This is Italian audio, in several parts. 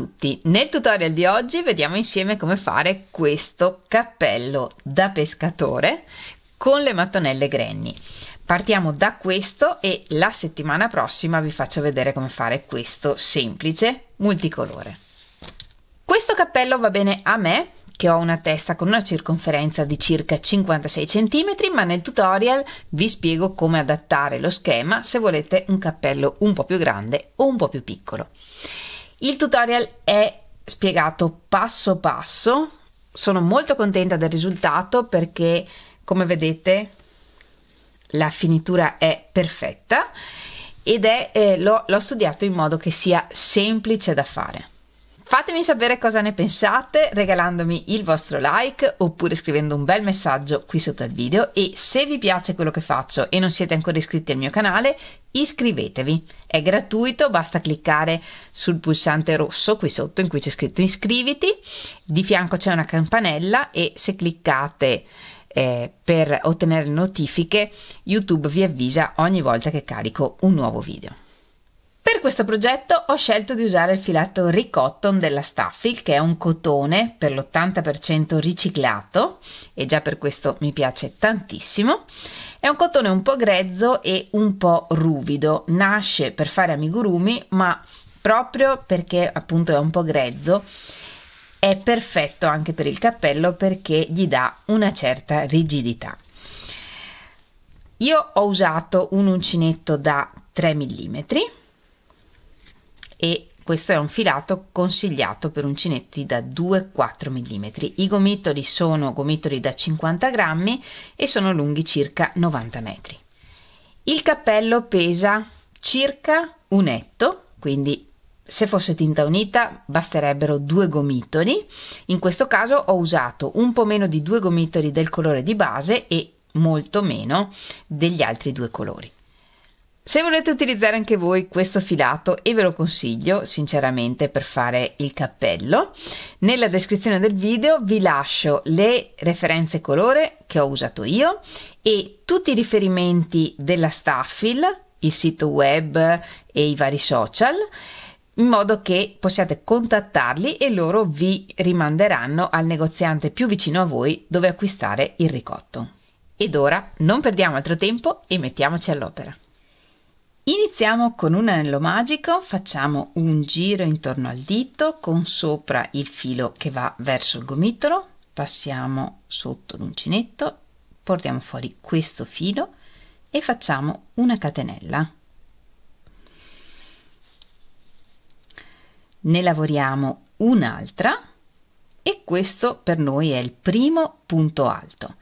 tutti, nel tutorial di oggi vediamo insieme come fare questo cappello da pescatore con le mattonelle granny. Partiamo da questo e la settimana prossima vi faccio vedere come fare questo semplice multicolore. Questo cappello va bene a me che ho una testa con una circonferenza di circa 56 cm, ma nel tutorial vi spiego come adattare lo schema se volete un cappello un po' più grande o un po' più piccolo. Il tutorial è spiegato passo passo, sono molto contenta del risultato perché, come vedete, la finitura è perfetta ed è l'ho studiato in modo che sia semplice da fare. Fatemi sapere cosa ne pensate regalandomi il vostro like oppure scrivendo un bel messaggio qui sotto al video, e se vi piace quello che faccio e non siete ancora iscritti al mio canale, iscrivetevi, è gratuito, basta cliccare sul pulsante rosso qui sotto in cui c'è scritto iscriviti, di fianco c'è una campanella e se cliccate per ottenere notifiche YouTube vi avvisa ogni volta che carico un nuovo video. Per questo progetto ho scelto di usare il filato re-cotton della Stafil, che è un cotone per l'80% riciclato, e già per questo mi piace tantissimo. È un cotone un po' grezzo e un po' ruvido, nasce per fare amigurumi, ma proprio perché appunto è un po' grezzo è perfetto anche per il cappello perché gli dà una certa rigidità. Io ho usato un uncinetto da 3 mm e questo è un filato consigliato per uncinetti da 2-4 mm. I gomitoli sono gomitoli da 50 grammi e sono lunghi circa 90 metri. Il cappello pesa circa un etto, quindi se fosse tinta unita basterebbero 2 gomitoli. In questo caso ho usato un po' meno di 2 gomitoli del colore di base e molto meno degli altri 2 colori. Se volete utilizzare anche voi questo filato, e ve lo consiglio sinceramente per fare il cappello, nella descrizione del video vi lascio le referenze colore che ho usato io e tutti i riferimenti della Stafil, il sito web e i vari social, in modo che possiate contattarli e loro vi rimanderanno al negoziante più vicino a voi dove acquistare il re-cotton. Ed ora non perdiamo altro tempo e mettiamoci all'opera. Iniziamo con un anello magico, facciamo un giro intorno al dito con sopra il filo che va verso il gomitolo, passiamo sotto l'uncinetto, portiamo fuori questo filo e facciamo una catenella. Ne lavoriamo un'altra e questo per noi è il primo punto alto.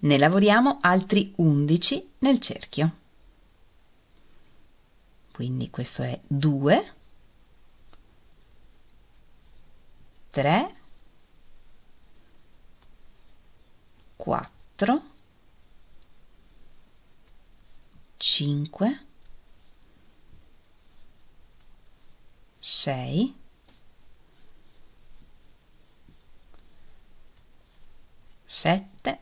Ne lavoriamo altri 11 nel cerchio. Quindi questo è 2, 3, 4, 5, 6, 7,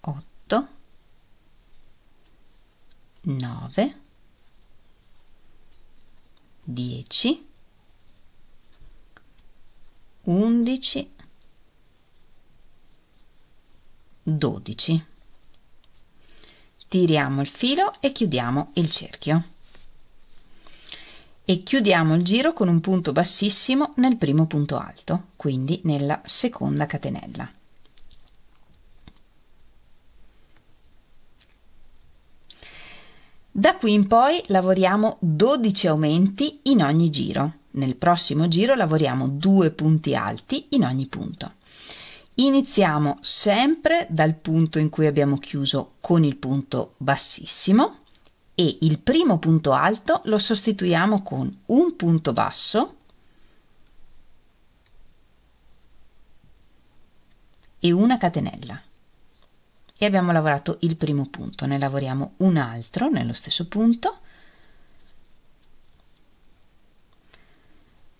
8, 9, 10, 11, 12. Tiriamo il filo e chiudiamo il cerchio. E chiudiamo il giro con un punto bassissimo nel primo punto alto, quindi nella seconda catenella. Da qui in poi lavoriamo 12 aumenti in ogni giro. Nel prossimo giro lavoriamo 2 punti alti in ogni punto. Iniziamo sempre dal punto in cui abbiamo chiuso con il punto bassissimo e il primo punto alto lo sostituiamo con un punto basso e una catenella. E abbiamo lavorato il primo punto, ne lavoriamo un altro nello stesso punto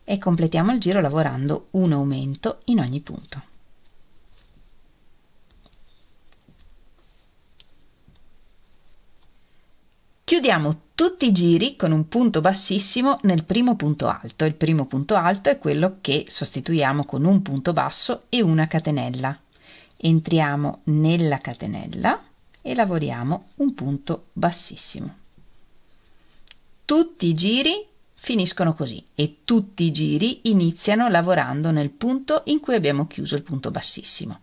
e completiamo il giro lavorando un aumento in ogni punto. Chiudiamo tutti i giri con un punto bassissimo nel primo punto alto. Il primo punto alto è quello che sostituiamo con un punto basso e una catenella. Entriamo nella catenella e lavoriamo un punto bassissimo. Tutti i giri finiscono così e tutti i giri iniziano lavorando nel punto in cui abbiamo chiuso il punto bassissimo.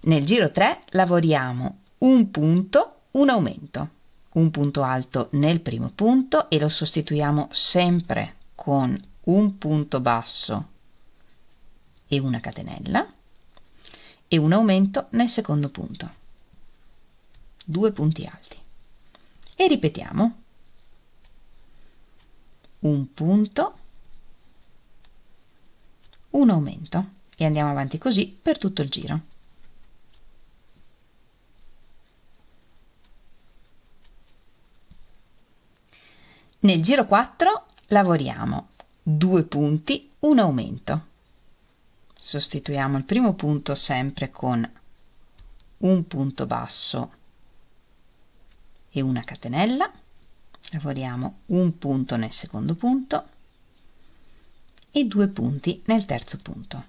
Nel giro 3 lavoriamo un punto, un aumento, un punto alto nel primo punto e lo sostituiamo sempre con un punto basso e una catenella e un aumento nel secondo punto, due punti alti, e ripetiamo un punto, un aumento, e andiamo avanti così per tutto il giro. Nel giro 4 lavoriamo due punti, un aumento. Sostituiamo il primo punto sempre con un punto basso e una catenella. Lavoriamo un punto nel secondo punto e due punti nel terzo punto.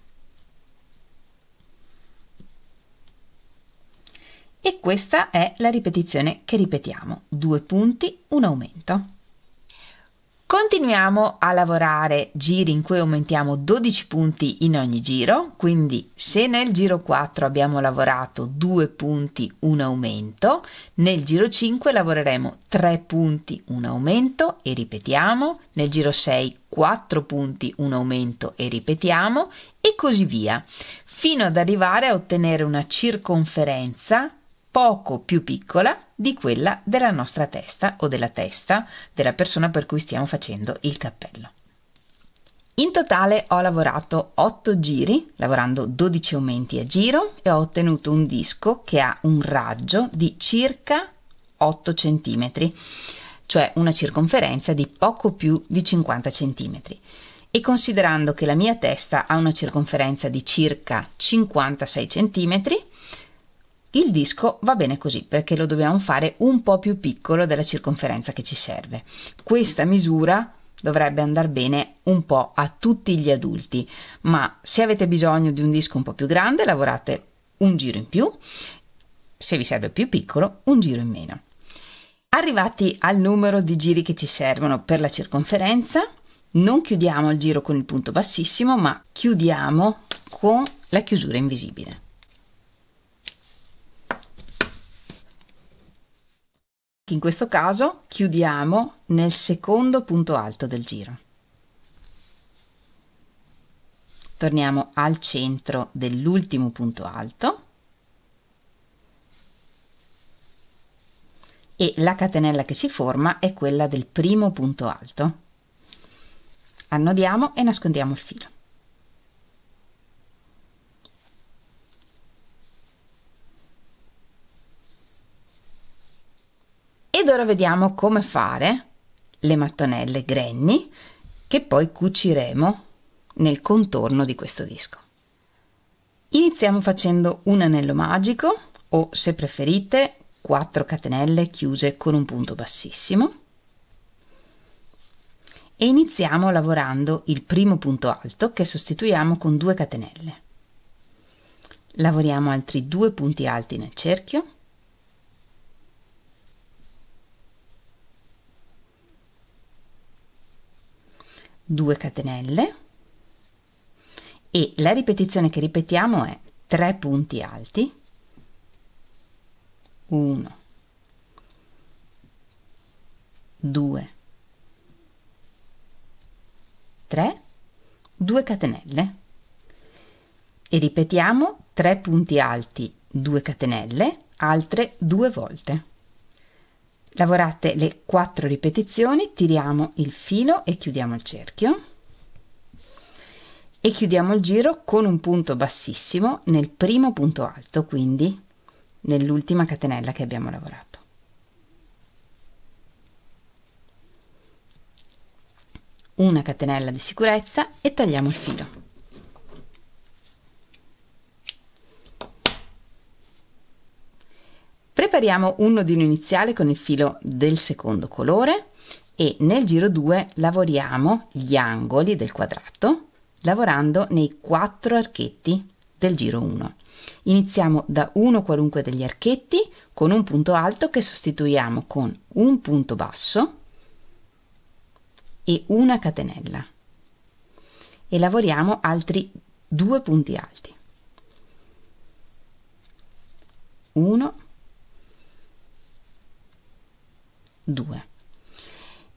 E questa è la ripetizione che ripetiamo. Due punti, un aumento. Continuiamo a lavorare giri in cui aumentiamo 12 punti in ogni giro, quindi se nel giro 4 abbiamo lavorato 2 punti, un aumento, nel giro 5 lavoreremo 3 punti, un aumento e ripetiamo, nel giro 6 4 punti, un aumento e ripetiamo e così via, fino ad arrivare a ottenere una circonferenza poco più piccola di quella della nostra testa o della testa della persona per cui stiamo facendo il cappello. In totale ho lavorato 8 giri, lavorando 12 aumenti a giro, e ho ottenuto un disco che ha un raggio di circa 8 cm, cioè una circonferenza di poco più di 50 cm. E considerando che la mia testa ha una circonferenza di circa 56 cm, il disco va bene così perché lo dobbiamo fare un po' più piccolo della circonferenza che ci serve. Questa misura dovrebbe andare bene un po' a tutti gli adulti, ma se avete bisogno di un disco un po' più grande lavorate un giro in più, se vi serve più piccolo un giro in meno. Arrivati al numero di giri che ci servono per la circonferenza, non chiudiamo il giro con il punto bassissimo, ma chiudiamo con la chiusura invisibile. In questo caso chiudiamo nel secondo punto alto del giro. Torniamo al centro dell'ultimo punto alto e la catenella che si forma è quella del primo punto alto. Annodiamo e nascondiamo il filo. Ed ora vediamo come fare le mattonelle granny che poi cuciremo nel contorno di questo disco. Iniziamo facendo un anello magico o, se preferite, 4 catenelle chiuse con un punto bassissimo e iniziamo lavorando il primo punto alto che sostituiamo con 2 catenelle. Lavoriamo altri 2 punti alti nel cerchio. Due catenelle e la ripetizione che ripetiamo è 3 punti alti, 1, 2, 3, 2 catenelle e ripetiamo 3 punti alti, 2 catenelle altre 2 volte. Lavorate le 4 ripetizioni, tiriamo il filo e chiudiamo il cerchio e chiudiamo il giro con un punto bassissimo nel primo punto alto, quindi nell'ultima catenella che abbiamo lavorato. Una catenella di sicurezza e tagliamo il filo. Prepariamo un nodino iniziale con il filo del secondo colore e nel giro 2 lavoriamo gli angoli del quadrato lavorando nei 4 archetti del giro 1. Iniziamo da uno qualunque degli archetti con un punto alto che sostituiamo con un punto basso e una catenella e lavoriamo altri 2 punti alti, 1, 2,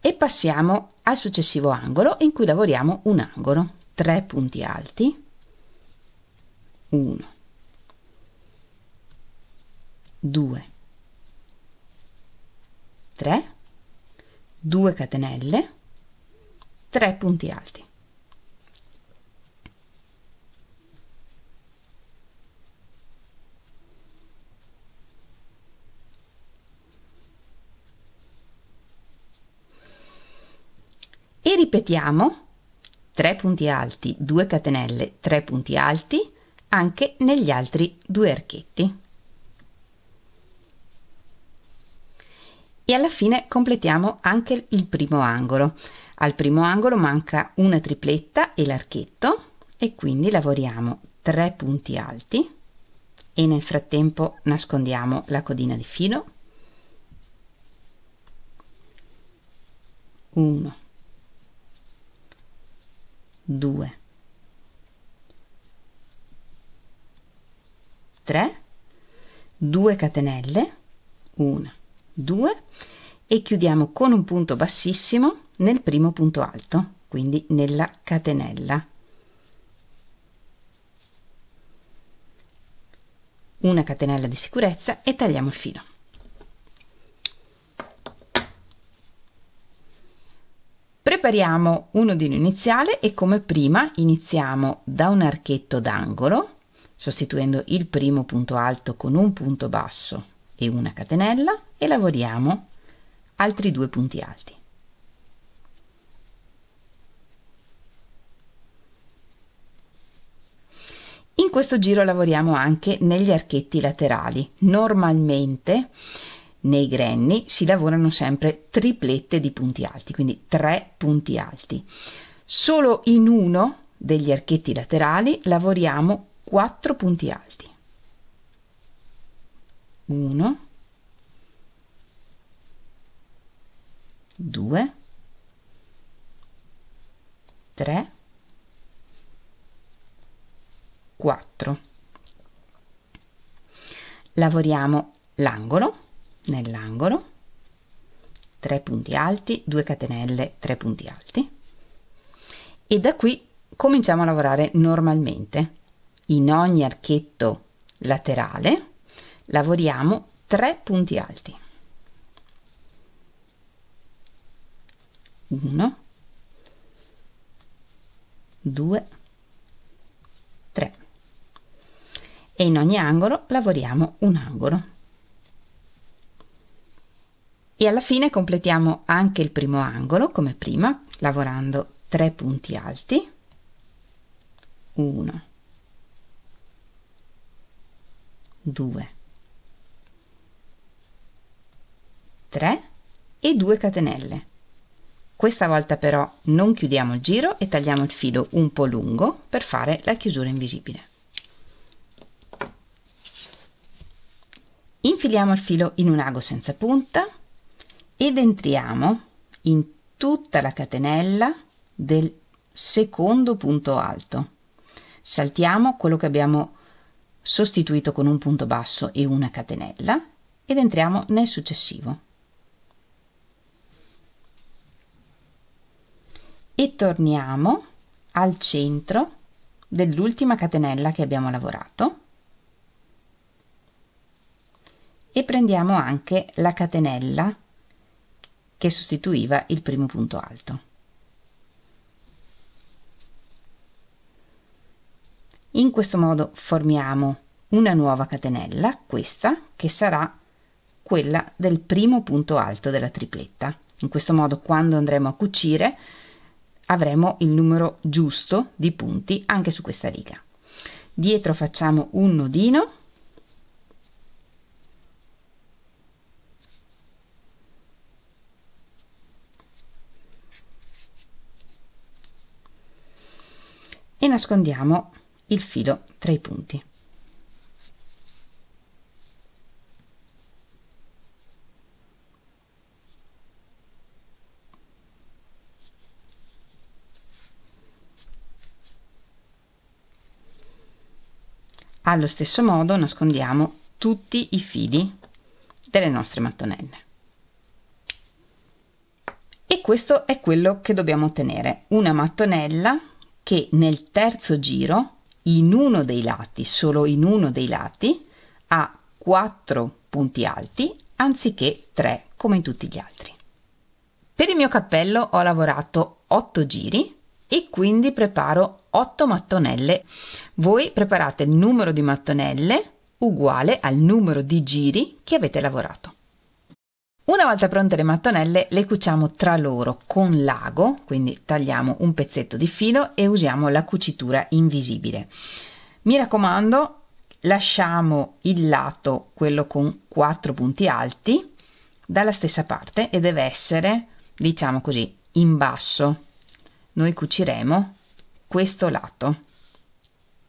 e passiamo al successivo angolo in cui lavoriamo un angolo, 3 punti alti, 1, 2, 3, 2 catenelle, 3 punti alti, 3 punti alti, 2 catenelle, 3 punti alti anche negli altri 2 archetti e alla fine completiamo anche il primo angolo. Al primo angolo manca una tripletta e l'archetto e quindi lavoriamo 3 punti alti e nel frattempo nascondiamo la codina di filo, 1, 2, 3, 2 catenelle, 1, 2 e chiudiamo con un punto bassissimo nel primo punto alto, quindi nella catenella, una catenella di sicurezza e tagliamo il filo. Prepariamo un nodino iniziale e come prima iniziamo da un archetto d'angolo sostituendo il primo punto alto con un punto basso e una catenella e lavoriamo altri 2 punti alti, 1. In questo giro lavoriamo anche negli archetti laterali. Normalmente nei grenni si lavorano sempre triplette di punti alti, quindi 3 punti alti. Solo in uno degli archetti laterali lavoriamo 4 punti alti, 1, 2, 3, 4. Lavoriamo l'angolo, nell'angolo 3 punti alti, 2 catenelle, 3 punti alti e da qui cominciamo a lavorare normalmente. In ogni archetto laterale lavoriamo 3 punti alti, 1, 2, 3 e in ogni angolo lavoriamo un angolo. E alla fine completiamo anche il primo angolo come prima lavorando 3 punti alti, 1, 2, 3 e 2 catenelle. Questa volta però non chiudiamo il giro e tagliamo il filo un po' lungo per fare la chiusura invisibile. Infiliamo il filo in un ago senza punta ed entriamo in tutta la catenella del secondo punto alto. Saltiamo quello che abbiamo sostituito con un punto basso e una catenella ed entriamo nel successivo e torniamo al centro dell'ultima catenella che abbiamo lavorato e prendiamo anche la catenella che sostituiva il primo punto alto. In questo modo formiamo una nuova catenella, questa che sarà quella del primo punto alto della tripletta. In questo modo quando andremo a cucire avremo il numero giusto di punti anche su questa riga. Dietro facciamo un nodino nascondiamo il filo tra i punti. Allo stesso modo nascondiamo tutti i fili delle nostre mattonelle. E questo è quello che dobbiamo ottenere, una mattonella che nel terzo giro, in uno dei lati, solo in uno dei lati, ha 4 punti alti anziché 3 come in tutti gli altri. Per il mio cappello ho lavorato 8 giri e quindi preparo 8 mattonelle. Voi preparate il numero di mattonelle uguale al numero di giri che avete lavorato. Una volta pronte le mattonelle, le cuciamo tra loro con l'ago, quindi tagliamo un pezzetto di filo e usiamo la cucitura invisibile. Mi raccomando, lasciamo il lato, quello con 4 punti alti, dalla stessa parte e deve essere, diciamo così, in basso. Noi cuciremo questo lato.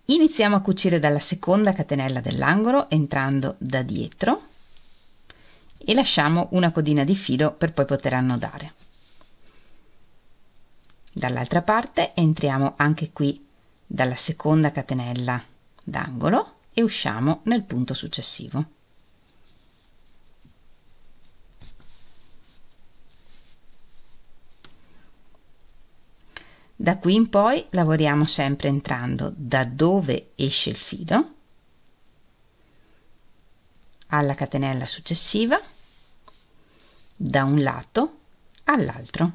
Iniziamo a cucire dalla seconda catenella dell'angolo, entrando da dietro, e lasciamo una codina di filo per poi poter annodare. Dall'altra parte entriamo anche qui dalla seconda catenella d'angolo e usciamo nel punto successivo. Da qui in poi lavoriamo sempre entrando da dove esce il filo alla catenella successiva, da un lato all'altro.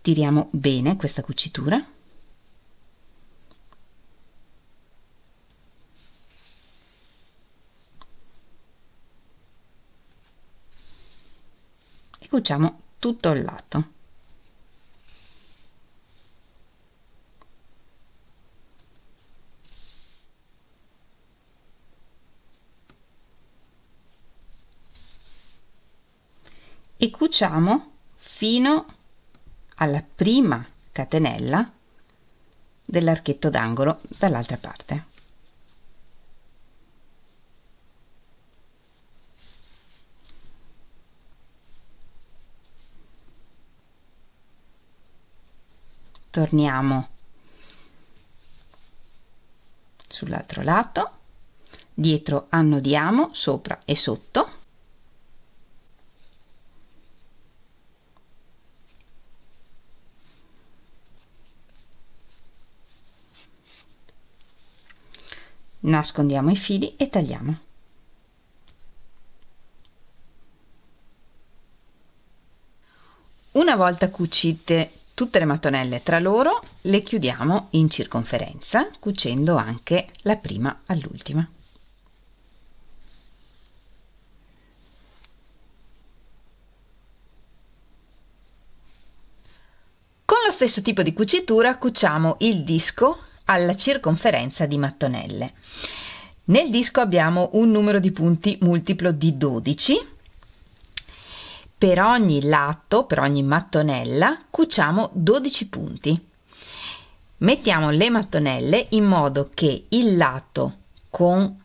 Tiriamo bene questa cucitura. E cuciamo tutto il lato. E cuciamo fino alla prima catenella dell'archetto d'angolo dall'altra parte. Torniamo sull'altro lato, dietro annodiamo sopra e sotto . Nascondiamo i fili e tagliamo. Una volta cucite tutte le mattonelle tra loro, le chiudiamo in circonferenza, cucendo anche la prima all'ultima. Con lo stesso tipo di cucitura cuciamo il disco alla circonferenza di mattonelle. Nel disco abbiamo un numero di punti multiplo di 12. Per ogni lato, per ogni mattonella, cuciamo 12 punti. Mettiamo le mattonelle in modo che il lato con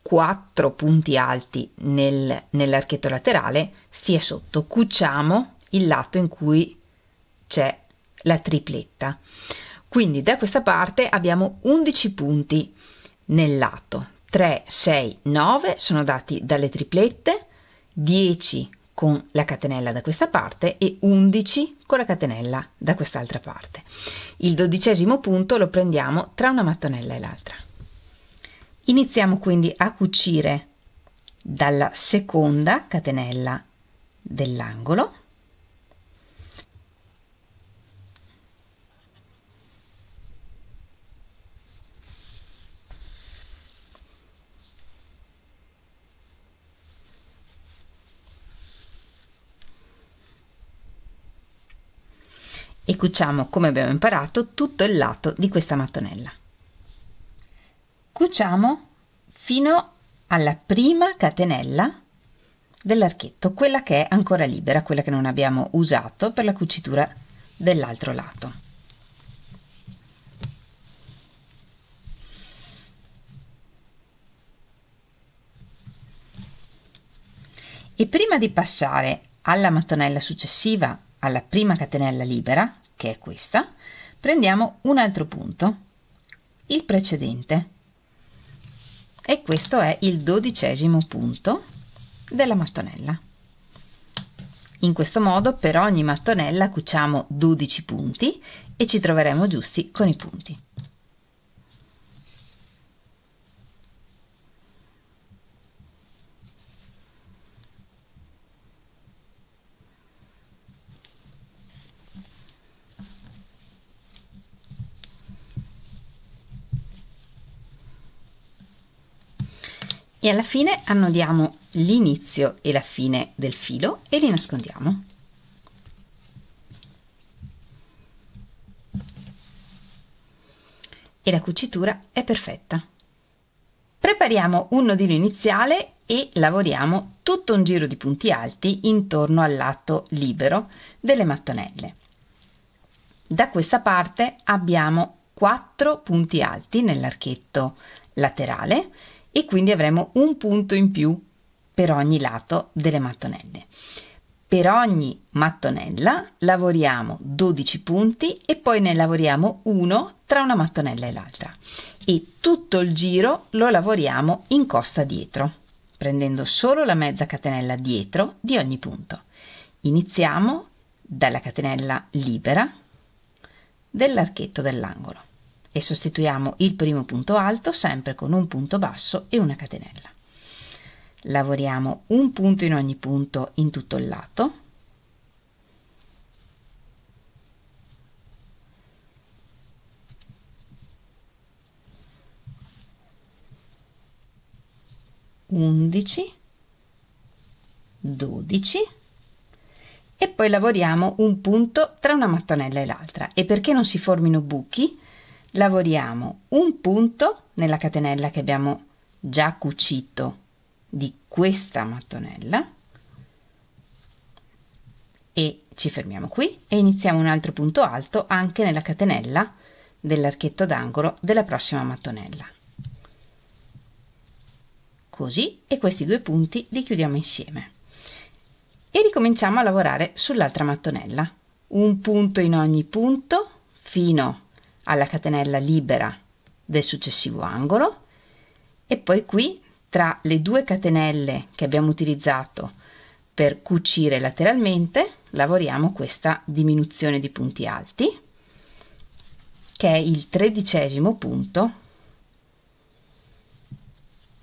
4 punti alti nell'archetto laterale stia sotto. Cuciamo il lato in cui c'è la tripletta. Quindi da questa parte abbiamo 11 punti nel lato. 3, 6, 9 sono dati dalle triplette, 10 con la catenella da questa parte e 11 con la catenella da quest'altra parte. Il 12° punto lo prendiamo tra una mattonella e l'altra. Iniziamo quindi a cucire dalla seconda catenella dell'angolo e cuciamo, come abbiamo imparato, tutto il lato di questa mattonella. Cuciamo fino alla prima catenella dell'archetto, quella che è ancora libera, quella che non abbiamo usato per la cucitura dell'altro lato. E prima di passare alla mattonella successiva, alla prima catenella libera, che è questa, prendiamo un altro punto, il precedente, e questo è il 12° punto della mattonella. In questo modo per ogni mattonella cuciamo 12 punti e ci troveremo giusti con i punti. E alla fine annodiamo l'inizio e la fine del filo e li nascondiamo. E la cucitura è perfetta. Prepariamo un nodino iniziale e lavoriamo tutto un giro di punti alti intorno al lato libero delle mattonelle. Da questa parte abbiamo 4 punti alti nell'archetto laterale e quindi avremo un punto in più per ogni lato delle mattonelle. Per ogni mattonella lavoriamo 12 punti e poi ne lavoriamo uno tra una mattonella e l'altra, e tutto il giro lo lavoriamo in costa dietro, prendendo solo la mezza catenella dietro di ogni punto. Iniziamo dalla catenella libera dell'archetto dell'angolo e sostituiamo il primo punto alto sempre con un punto basso e una catenella. Lavoriamo un punto in ogni punto in tutto il lato . 11, 12 e poi lavoriamo un punto tra una mattonella e l'altra, e perché non si formino buchi lavoriamo un punto nella catenella che abbiamo già cucito di questa mattonella e ci fermiamo qui, e iniziamo un altro punto alto anche nella catenella dell'archetto d'angolo della prossima mattonella, così, e questi due punti li chiudiamo insieme e ricominciamo a lavorare sull'altra mattonella, un punto in ogni punto fino alla catenella libera del successivo angolo, e poi qui tra le due catenelle che abbiamo utilizzato per cucire lateralmente lavoriamo questa diminuzione di punti alti che è il 13° punto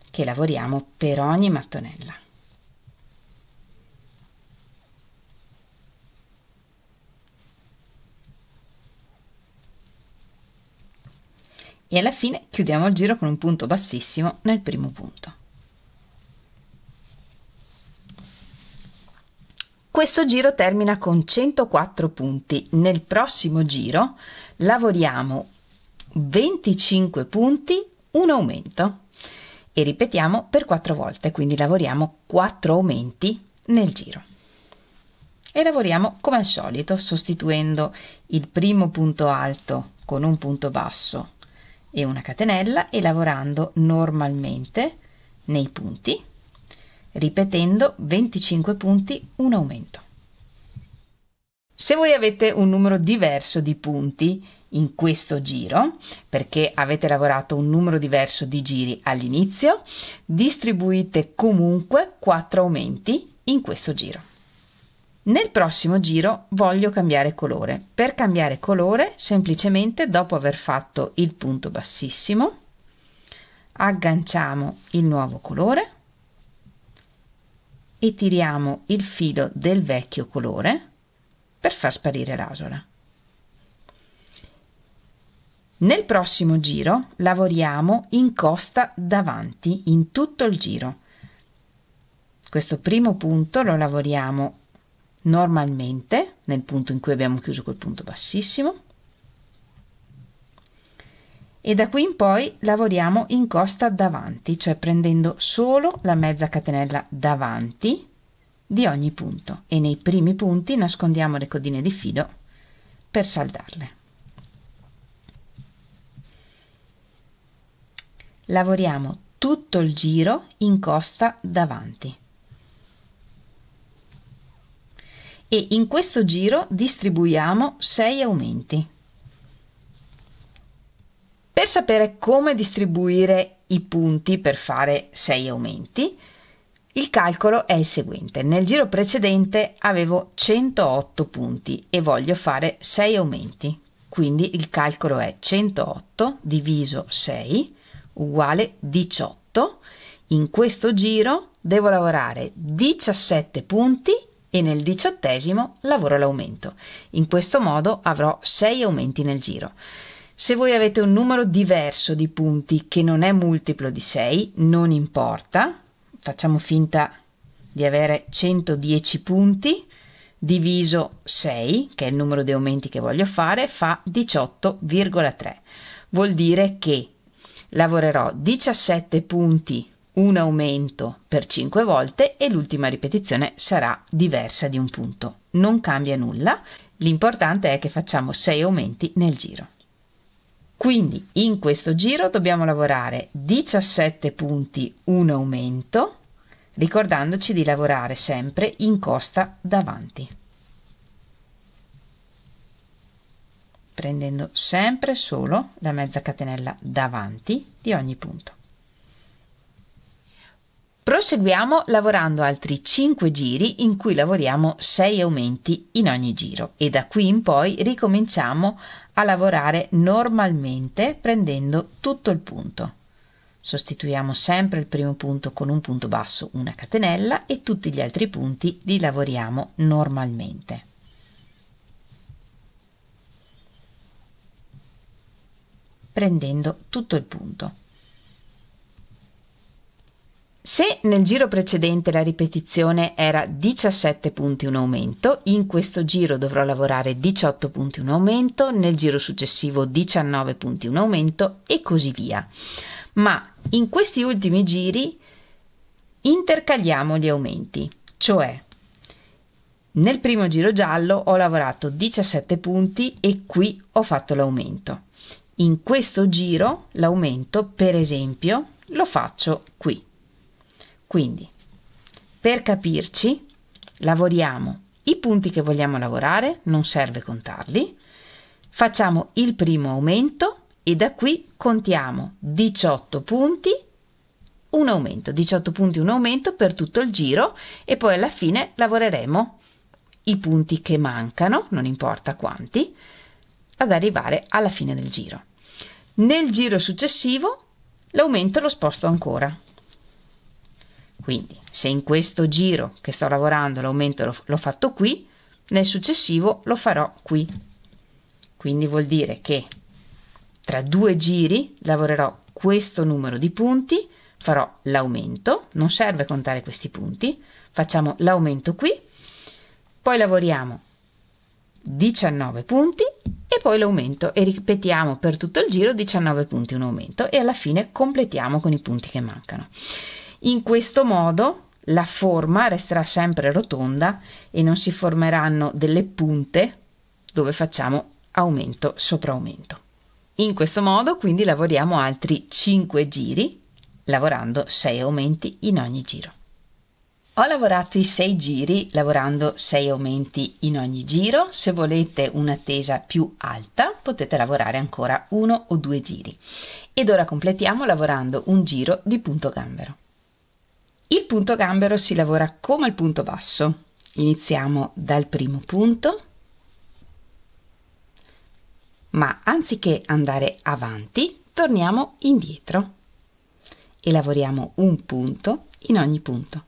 che lavoriamo per ogni mattonella. E alla fine chiudiamo il giro con un punto bassissimo nel primo punto. Questo giro termina con 104 punti. Nel prossimo giro lavoriamo 25 punti, un aumento, e ripetiamo per 4 volte, quindi lavoriamo 4 aumenti nel giro. E lavoriamo come al solito, sostituendo il primo punto alto con un punto basso e una catenella e lavorando normalmente nei punti, ripetendo 25 punti, un aumento. Se voi avete un numero diverso di punti in questo giro, perché avete lavorato un numero diverso di giri all'inizio, distribuite comunque 4 aumenti in questo giro. Nel prossimo giro voglio cambiare colore. Per cambiare colore, semplicemente dopo aver fatto il punto bassissimo, agganciamo il nuovo colore e tiriamo il filo del vecchio colore per far sparire l'asola. Nel prossimo giro lavoriamo in costa davanti in tutto il giro. Questo primo punto lo lavoriamo normalmente nel punto in cui abbiamo chiuso col punto bassissimo e da qui in poi lavoriamo in costa davanti, cioè prendendo solo la mezza catenella davanti di ogni punto e nei primi punti nascondiamo le codine di filo per saldarle. Lavoriamo tutto il giro in costa davanti e in questo giro distribuiamo 6 aumenti. Per sapere come distribuire i punti per fare 6 aumenti, il calcolo è il seguente. Nel giro precedente avevo 108 punti e voglio fare 6 aumenti. Quindi il calcolo è 108 diviso 6 uguale 18. In questo giro devo lavorare 17 punti e nel 18° lavoro l'aumento. In questo modo avrò 6 aumenti nel giro. Se voi avete un numero diverso di punti che non è multiplo di 6, non importa, facciamo finta di avere 110 punti, diviso 6, che è il numero di aumenti che voglio fare, fa 18,3. Vuol dire che lavorerò 17 punti, un aumento per 5 volte e l'ultima ripetizione sarà diversa di un punto. Non cambia nulla, l'importante è che facciamo 6 aumenti nel giro. Quindi in questo giro dobbiamo lavorare 17 punti, un aumento, ricordandoci di lavorare sempre in costa davanti, prendendo sempre solo la mezza catenella davanti di ogni punto. Proseguiamo lavorando altri 5 giri in cui lavoriamo 6 aumenti in ogni giro e da qui in poi ricominciamo a lavorare normalmente prendendo tutto il punto. Sostituiamo sempre il primo punto con un punto basso, una catenella e tutti gli altri punti li lavoriamo normalmente. Prendendo tutto il punto. Se nel giro precedente la ripetizione era 17 punti un aumento, in questo giro dovrò lavorare 18 punti un aumento, nel giro successivo 19 punti un aumento e così via. Ma in questi ultimi giri intercaliamo gli aumenti, cioè nel primo giro giallo ho lavorato 17 punti e qui ho fatto l'aumento. In questo giro l'aumento, per esempio, lo faccio qui. Quindi, per capirci, lavoriamo i punti che vogliamo lavorare, non serve contarli, facciamo il primo aumento e da qui contiamo 18 punti, un aumento, 18 punti, un aumento per tutto il giro e poi alla fine lavoreremo i punti che mancano, non importa quanti, ad arrivare alla fine del giro. Nel giro successivo l'aumento lo sposto ancora. Quindi se in questo giro che sto lavorando l'aumento l'ho fatto qui, nel successivo lo farò qui. Quindi vuol dire che tra 2 giri lavorerò questo numero di punti, farò l'aumento, non serve contare questi punti, facciamo l'aumento qui, poi lavoriamo 19 punti e poi l'aumento e ripetiamo per tutto il giro 19 punti un aumento e alla fine completiamo con i punti che mancano. In questo modo la forma resterà sempre rotonda e non si formeranno delle punte dove facciamo aumento sopra aumento. In questo modo quindi lavoriamo altri 5 giri, lavorando 6 aumenti in ogni giro. Ho lavorato i 6 giri lavorando 6 aumenti in ogni giro. Se volete un'attesa più alta potete lavorare ancora 1 o 2 giri. Ed ora completiamo lavorando un giro di punto gambero. Il punto gambero si lavora come il punto basso. Iniziamo dal primo punto, ma anziché andare avanti, torniamo indietro e lavoriamo un punto in ogni punto.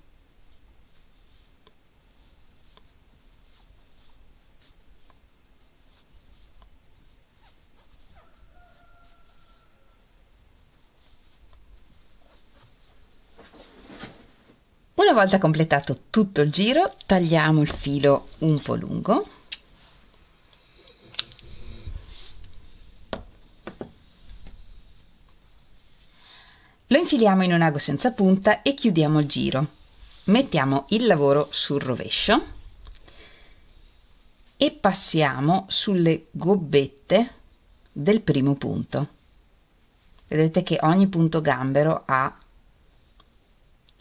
Una volta completato tutto il giro, tagliamo il filo un po' lungo Lo infiliamo in un ago senza punta e chiudiamo il giro. Mettiamo il lavoro sul rovescio e passiamo sulle gobbette del primo punto. Vedete che ogni punto gambero ha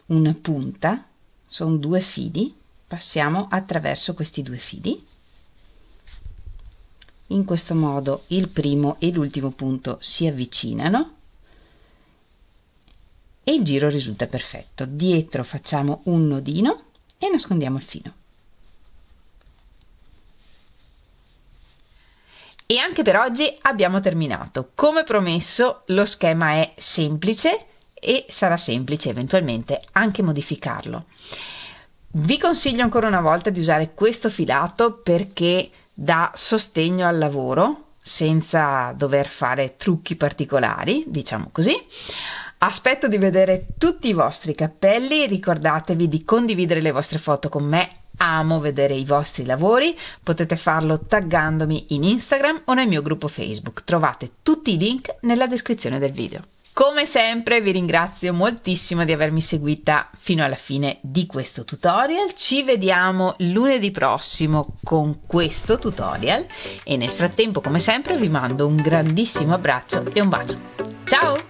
una punta, sono due fili, passiamo attraverso questi due fili. In questo modo il primo e l'ultimo punto si avvicinano e il giro risulta perfetto. Dietro facciamo un nodino e nascondiamo il filo. E anche per oggi abbiamo terminato. Come promesso, lo schema è semplice e sarà semplice eventualmente anche modificarlo. Vi consiglio ancora una volta di usare questo filato perché dà sostegno al lavoro senza dover fare trucchi particolari, diciamo così. Aspetto di vedere tutti i vostri cappelli, ricordatevi di condividere le vostre foto con me, amo vedere i vostri lavori, potete farlo taggandomi in Instagram o nel mio gruppo Facebook, trovate tutti i link nella descrizione del video. Come sempre vi ringrazio moltissimo di avermi seguita fino alla fine di questo tutorial, ci vediamo lunedì prossimo con questo tutorial e nel frattempo come sempre vi mando un grandissimo abbraccio e un bacio, ciao!